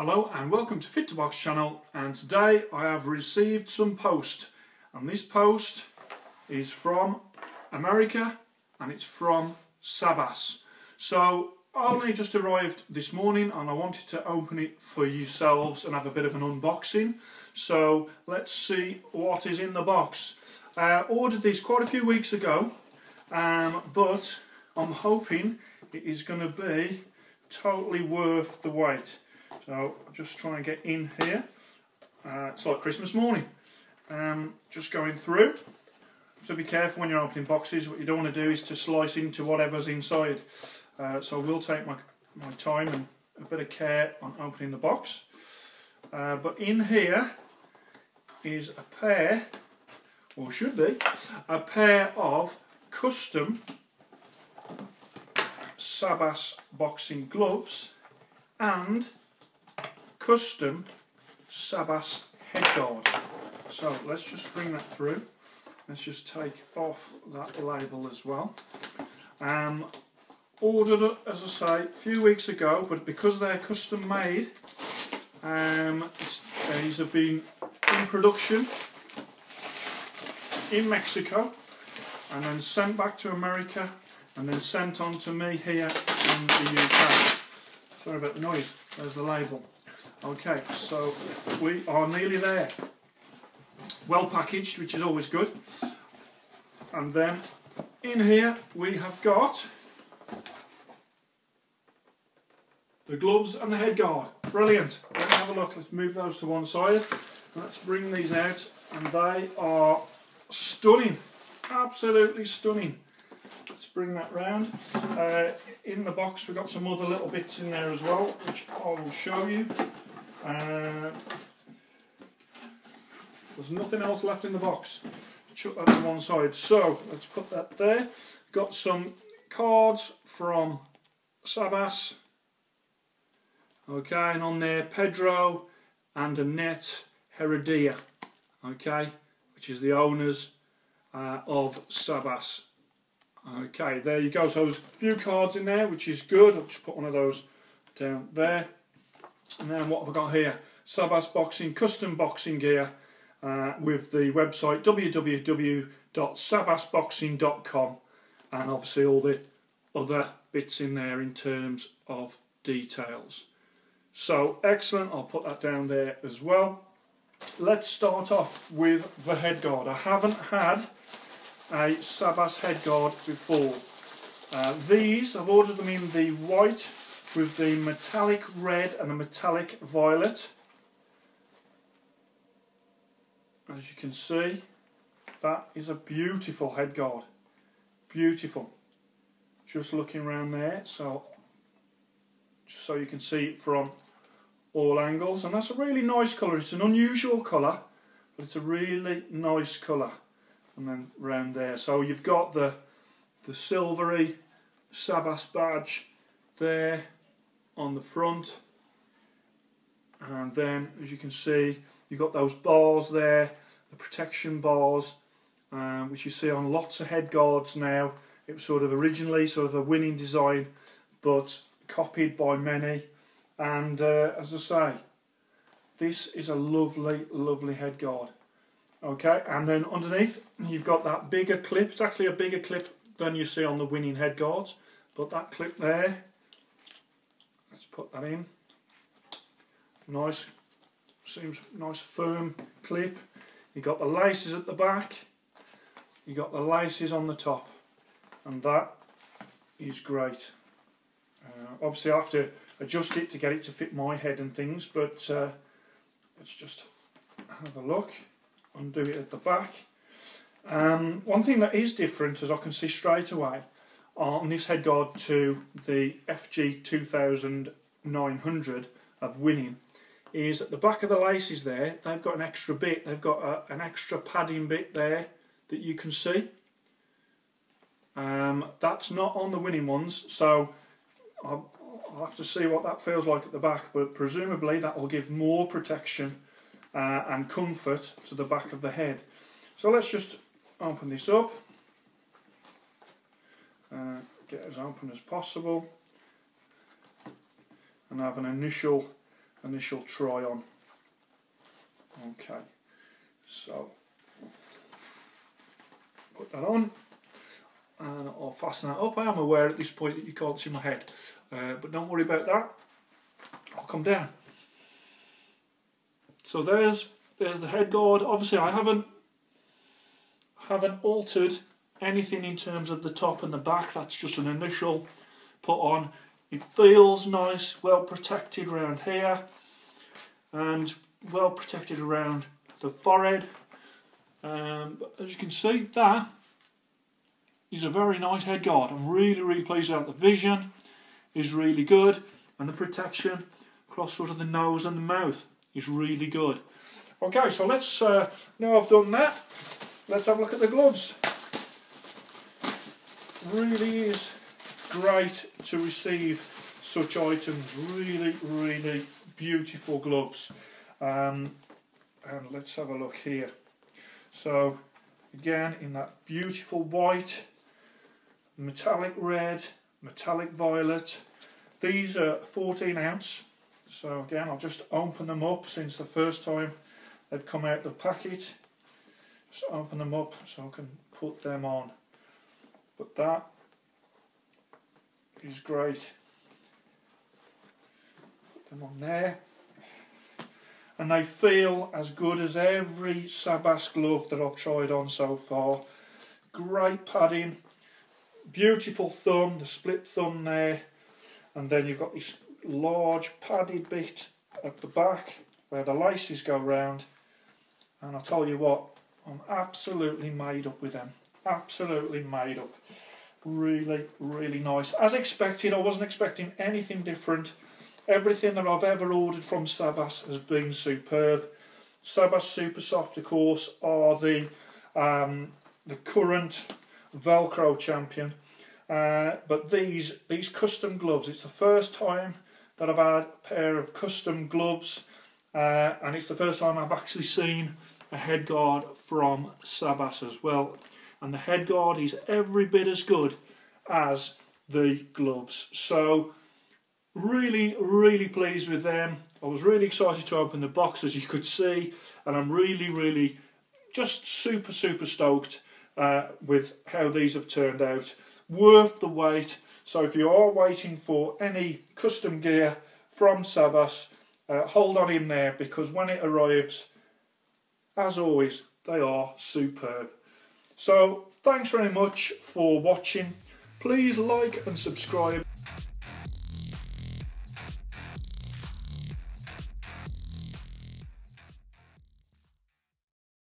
Hello and welcome to Fit2Box channel, and today I have received some post, and this post is from America and it's from Sabas. So I only just arrived this morning and I wanted to open it for yourselves and have a bit of an unboxing. So let's see what is in the box. I ordered this quite a few weeks ago, but I'm hoping it is going to be totally worth the wait. So I'll just try and get in here. It's like Christmas morning. Just going through. So be careful when you're opening boxes. What you don't want to do is to slice into whatever's inside. So I will take my time and a bit of care on opening the box. But in here is a pair, or should be, a pair of custom Sabas boxing gloves and custom Sabas headguard. So let's just bring that through. Let's just take off that label as well. Ordered it, as I say, a few weeks ago, but because they're custom made, these have been in production in Mexico and then sent back to America and then sent on to me here in the UK. Sorry about the noise, there's the label. Okay, so we are nearly there. Well packaged, which is always good. And then in here we have got the gloves and the headguard. Brilliant. Let's have a look. Let's move those to one side. Let's bring these out, and they are stunning. Absolutely stunning. Let's bring that round. In the box we've got some other little bits in there as well, which I will show you. There's nothing else left in the box. Chuck that to one side. So let's put that there. Got some cards from Sabas. Okay, and on there Pedro and Annette Heredia. Okay, which is the owners of Sabas. Okay, there you go. So there's a few cards in there, which is good. I'll just put one of those down there. And then what have I got here? Sabas boxing, custom boxing gear with the website www.sabasboxing.com, and obviously all the other bits in there in terms of details. So excellent, I'll put that down there as well. Let's start off with the headguard. I haven't had a Sabas headguard before. These, I've ordered them in the white with the metallic red and the metallic violet. As you can see, that is a beautiful headguard. Beautiful. Just looking around there, so you can see it from all angles, and that's a really nice colour. It's an unusual colour, but it's a really nice colour. And then round there, so you've got the silvery Sabas badge there on the front, and then as you can see you've got those bars there, the protection bars, which you see on lots of headguards now. It was sort of originally a Winning design, but copied by many, and as I say, this is a lovely, lovely headguard. Okay, and then underneath you've got that bigger clip. It's actually a bigger clip than you see on the Winning headguards, but that clip there, let's put that in. Nice, seems nice firm clip. You've got the laces at the back, you've got the laces on the top, and that is great. Obviously I have to adjust it to get it to fit my head and things, but let's just have a look. Undo it at the back. One thing that is different, as I can see straight away, on this headguard to the FG 2900 of Winning, is at the back of the laces there, they've got an extra bit, they've got an extra padding bit there that you can see. That's not on the Winning ones, so I'll have to see what that feels like at the back, but presumably that will give more protection and comfort to the back of the head. So let's just open this up, get as open as possible, and have an initial and then she'll try on. Okay, so put that on and I'll fasten that up. I am aware at this point that you can't see my head, but don't worry about that, I'll come down. So there's the head guard. Obviously I haven't altered anything in terms of the top and the back, that's just an initial put on. It feels nice, well protected around here and well protected around the forehead. But as you can see, that is a very nice head guard. I'm really pleased about the vision, is really good, and the protection across sort of the nose and the mouth is really good. Okay, so let's now I've done that, let's have a look at the gloves. Really is great to receive such items, really beautiful gloves. And let's have a look here. So again, in that beautiful white, metallic red, metallic violet. These are 14 ounce, so again I'll just open them up since the first time they've come out of the packet. Just open them up so I can put them on. But that is great. Put them on there. And they feel as good as every Sabas glove that I've tried on so far. Great padding. Beautiful thumb, the split thumb there. And then you've got this large padded bit at the back where the laces go round. And I'll tell you what, I'm absolutely made up with them. Absolutely made up. Really nice. As expected, I wasn't expecting anything different. Everything that I've ever ordered from Sabas has been superb. Sabas Super Soft, of course, are the current Velcro champion. But these custom gloves, it's the first time that I've had a pair of custom gloves, and it's the first time I've actually seen a head guard from Sabas as well. And the head guard is every bit as good as the gloves. So really pleased with them. I was really excited to open the box, as you could see, and I'm really just super stoked with how these have turned out. Worth the wait. So if you are waiting for any custom gear from Sabas, hold on in there, because when it arrives, as always, they are superb. So thanks very much for watching. Please like and subscribe.